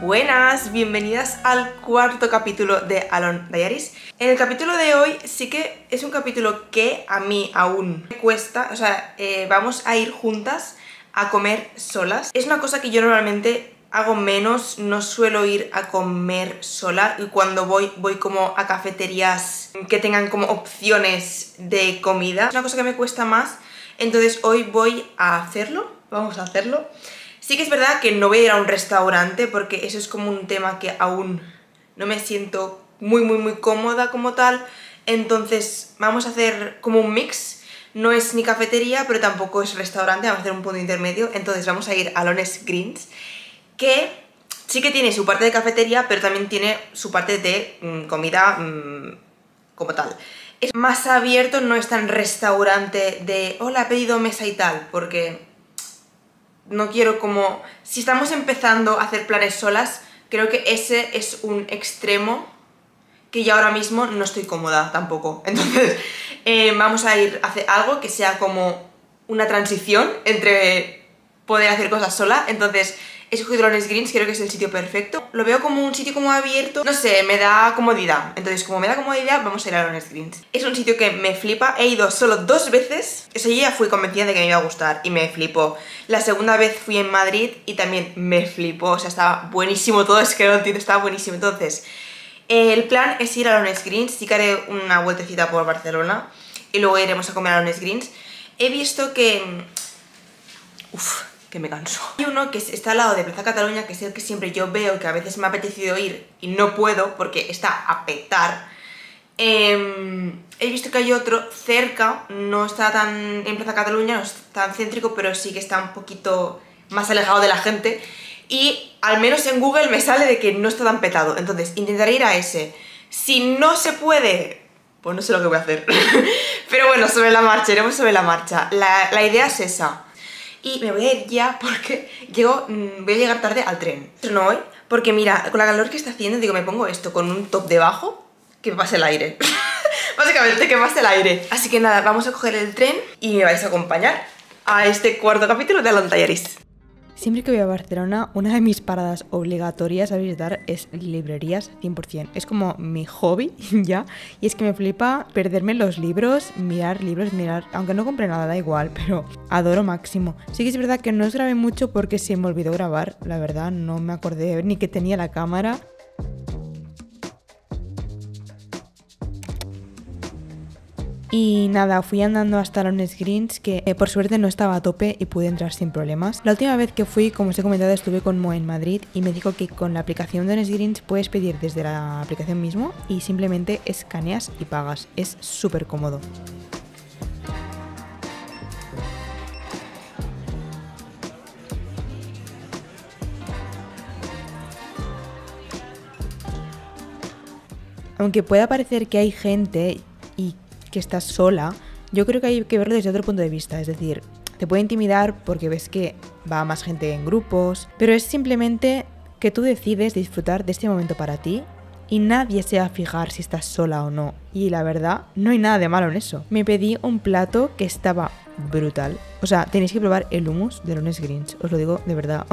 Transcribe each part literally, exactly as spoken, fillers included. Buenas, bienvenidas al cuarto capítulo de Alone Diaries. En el capítulo de hoy sí que es un capítulo que a mí aún me cuesta, o sea, eh, vamos a ir juntas a comer solas. Es una cosa que yo normalmente hago menos, no suelo ir a comer sola y cuando voy, voy como a cafeterías que tengan como opciones de comida. Es una cosa que me cuesta más, entonces hoy voy a hacerlo, vamos a hacerlo. Sí que es verdad que no voy a ir a un restaurante porque eso es como un tema que aún no me siento muy muy muy cómoda como tal. Entonces vamos a hacer como un mix, no es ni cafetería pero tampoco es restaurante, vamos a hacer un punto intermedio. Entonces vamos a ir a Honest Greens, que sí que tiene su parte de cafetería pero también tiene su parte de mmm, comida mmm, como tal. Es más abierto, no es tan restaurante de hola, he pedido mesa y tal, porque no quiero como... Si estamos empezando a hacer planes solas, creo que ese es un extremo que ya ahora mismo no estoy cómoda tampoco. Entonces eh, vamos a ir a hacer algo que sea como una transición entre poder hacer cosas sola. Entonces he escogido Alone Greens, creo que es el sitio perfecto. Lo veo como un sitio como abierto, no sé, me da comodidad. Entonces como me da comodidad, vamos a ir a Alone Greens. Es un sitio que me flipa, he ido solo dos veces. O sea, yo ya fui convencida de que me iba a gustar y me flipó. La segunda vez fui en Madrid y también me flipó, o sea, estaba buenísimo todo, es que no entiendo, estaba buenísimo. Entonces el plan es ir a Alone Greens, sí que haré una vueltecita por Barcelona y luego iremos a comer a Alone Greens. He visto que... Uff... que me canso. Hay uno que está al lado de Plaza Cataluña, que es el que siempre yo veo, que a veces me ha apetecido ir y no puedo porque está a petar. Eh, he visto que hay otro cerca, no está tan en Plaza Cataluña, no es tan céntrico, pero sí que está un poquito más alejado de la gente y al menos en Google me sale de que no está tan petado, entonces intentaré ir a ese. Si no se puede, pues no sé lo que voy a hacer. Pero bueno, sobre la marcha, iremos sobre la marcha. La, la idea es esa. Y me voy a ir ya porque llego, voy a llegar tarde al tren. Pero no hoy, porque mira, con la calor que está haciendo, digo, me pongo esto con un top debajo, que me pase el aire. Básicamente, que me pase el aire. Así que nada, vamos a coger el tren y me vais a acompañar a este cuarto capítulo de Alone Diaries. Siempre que voy a Barcelona, una de mis paradas obligatorias a visitar es librerías cien por cien. Es como mi hobby ya, y es que me flipa perderme los libros, mirar libros, mirar... Aunque no compré nada, da igual, pero adoro máximo. Sí que es verdad que no os grabé mucho porque se me olvidó grabar, la verdad, no me acordé ni que tenía la cámara. Y nada, fui andando hasta Alone Greens, que eh, por suerte no estaba a tope y pude entrar sin problemas. La última vez que fui, como os he comentado, estuve con Moe en Madrid y me dijo que con la aplicación de Alone Greens puedes pedir desde la aplicación mismo y simplemente escaneas y pagas. Es súper cómodo. Aunque pueda parecer que hay gente y que estás sola, yo creo que hay que verlo desde otro punto de vista, es decir, te puede intimidar porque ves que va más gente en grupos, pero es simplemente que tú decides disfrutar de este momento para ti y nadie se va a fijar si estás sola o no, y la verdad no hay nada de malo en eso. Me pedí un plato que estaba brutal, o sea, tenéis que probar el hummus de Alone Greens, os lo digo de verdad.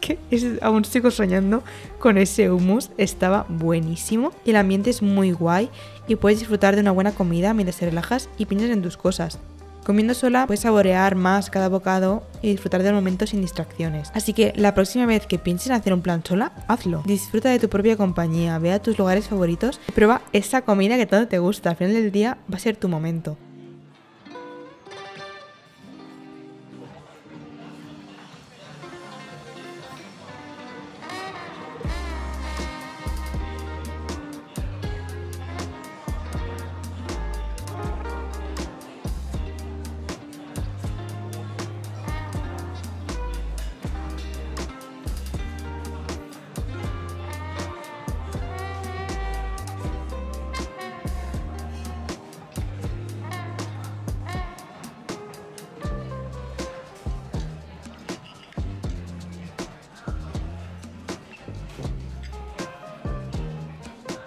Que es, aún sigo soñando con ese hummus, estaba buenísimo. El ambiente es muy guay y puedes disfrutar de una buena comida mientras te relajas y piensas en tus cosas. Comiendo sola puedes saborear más cada bocado y disfrutar del momento sin distracciones. Así que la próxima vez que pienses en hacer un plan sola, hazlo. Disfruta de tu propia compañía, ve a tus lugares favoritos y prueba esa comida que tanto te gusta. Al final del día va a ser tu momento.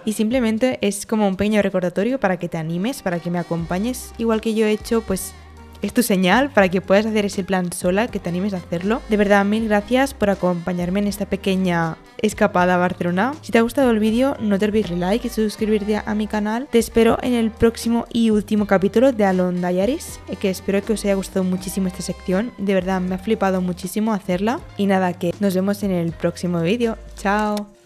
Y simplemente es como un pequeño recordatorio para que te animes, para que me acompañes, igual que yo he hecho pues es tu señal para que puedas hacer ese plan sola, que te animes a hacerlo. De verdad, mil gracias por acompañarme en esta pequeña escapada a Barcelona. Si te ha gustado el vídeo, no te olvides de like y suscribirte a mi canal. Te espero en el próximo y último capítulo de Alone Diaries, que espero que os haya gustado muchísimo esta sección. De verdad, me ha flipado muchísimo hacerla. Y nada, que nos vemos en el próximo vídeo. ¡Chao!